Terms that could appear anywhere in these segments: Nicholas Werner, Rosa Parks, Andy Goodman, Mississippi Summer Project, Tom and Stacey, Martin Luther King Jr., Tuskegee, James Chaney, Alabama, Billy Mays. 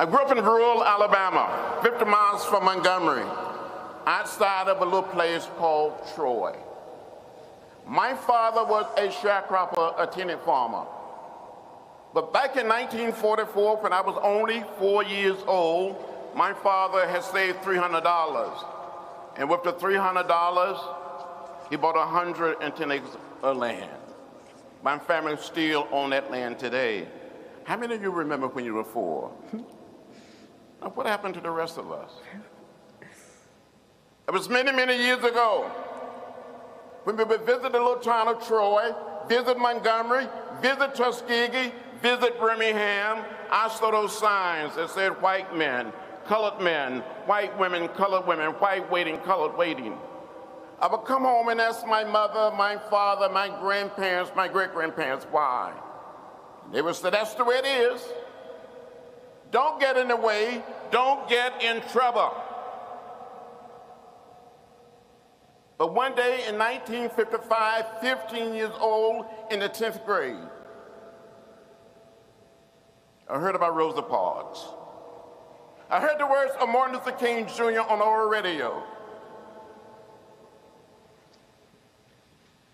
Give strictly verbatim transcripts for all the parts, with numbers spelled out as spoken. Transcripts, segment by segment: I grew up in rural Alabama, fifty miles from Montgomery, outside of a little place called Troy. My father was a sharecropper, a tenant farmer. But back in nineteen forty-four, when I was only four years old, my father had saved three hundred dollars. And with the three hundred dollars, he bought one hundred ten acres of land. My family still owns that land today. How many of you remember when you were four? Now, what happened to the rest of us? It was many, many years ago when we would visit the little town of Troy, visit Montgomery, visit Tuskegee, visit Birmingham. I saw those signs that said white men, colored men, white women, colored women, white waiting, colored waiting. I would come home and ask my mother, my father, my grandparents, my great-grandparents, why? They would say, that's the way it is. Don't get in the way. Don't get in trouble. But one day in nineteen fifty-five, fifteen years old, in the tenth grade, I heard about Rosa Parks. I heard the words of Martin Luther King Junior on our radio.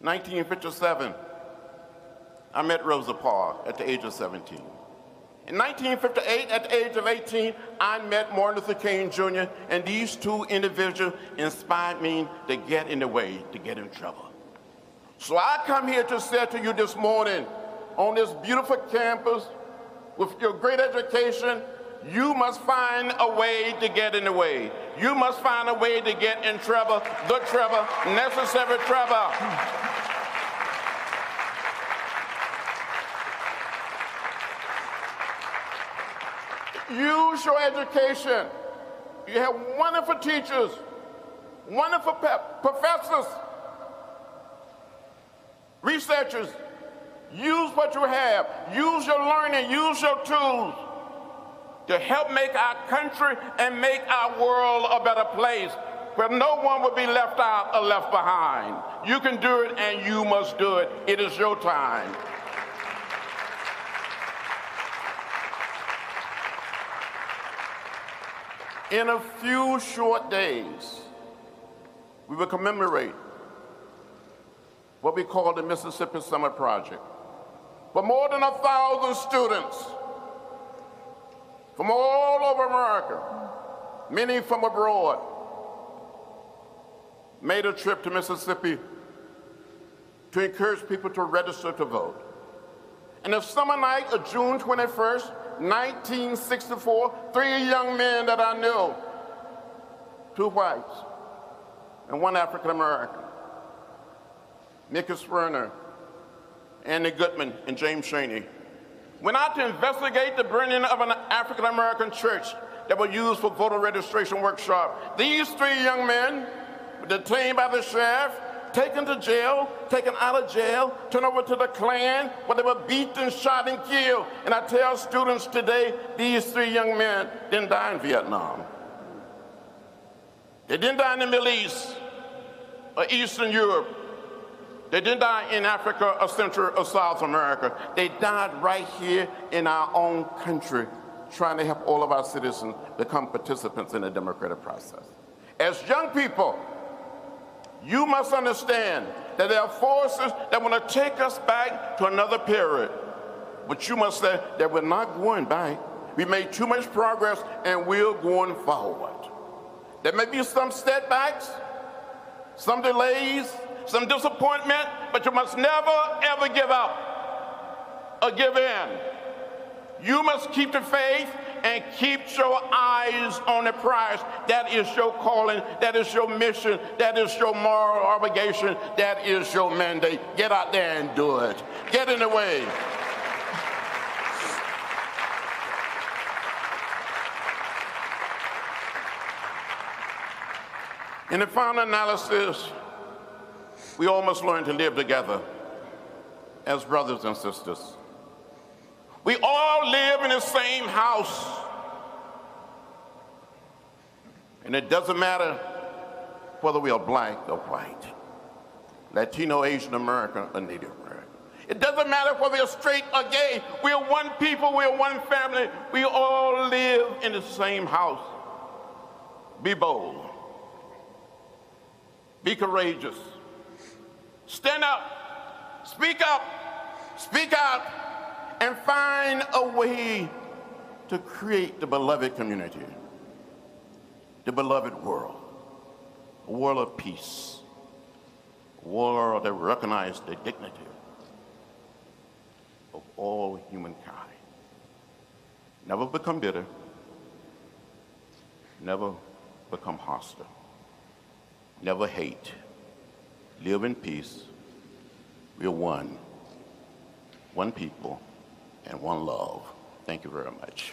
nineteen fifty-seven, I met Rosa Parks at the age of seventeen. In nineteen fifty-eight, at the age of eighteen, I met Martin Luther King Junior, and these two individuals inspired me to get in the way, to get in trouble. So I come here to say to you this morning, on this beautiful campus, with your great education, you must find a way to get in the way. You must find a way to get in trouble, the trouble, necessary trouble. Use your education. You have wonderful teachers, wonderful professors, researchers. Use what you have. Use your learning. Use your tools to help make our country and make our world a better place where no one will be left out or left behind. You can do it, and you must do it. It is your time. In a few short days, we will commemorate what we call the Mississippi Summer Project. For more than a thousand students from all over America, many from abroad, made a trip to Mississippi to encourage people to register to vote. And the summer night of June twenty-first, nineteen sixty-four, three young men that I knew, two whites and one African-American, Nicholas Werner, Andy Goodman, and James Chaney, went out to investigate the burning of an African-American church that was used for voter registration workshop. These three young men were detained by the sheriff, taken to jail, taken out of jail, turned over to the Klan, where they were beaten, shot, and killed. And I tell students today, these three young men didn't die in Vietnam. They didn't die in the Middle East or Eastern Europe. They didn't die in Africa or Central or South America. They died right here in our own country, trying to help all of our citizens become participants in the democratic process. As young people, you must understand that there are forces that want to take us back to another period. But you must say that we're not going back. We made too much progress, and we're going forward. There may be some setbacks, some delays, some disappointment, but you must never, ever give up or give in. You must keep the faith and keep your eyes on the prize. That is your calling, that is your mission, that is your moral obligation, that is your mandate. Get out there and do it. Get in the way. In the final analysis, we all must learn to live together as brothers and sisters. We all live in the same house. And it doesn't matter whether we are black or white, Latino, Asian American, or Native American. It doesn't matter whether we're straight or gay. We're one people, we're one family. We all live in the same house. Be bold. Be courageous. Stand up, speak up, speak out, and find a way to create the beloved community, the beloved world, a world of peace, a world that recognizes the dignity of all humankind. Never become bitter. Never become hostile. Never hate. Live in peace. We are one. One people and one love. Thank you very much.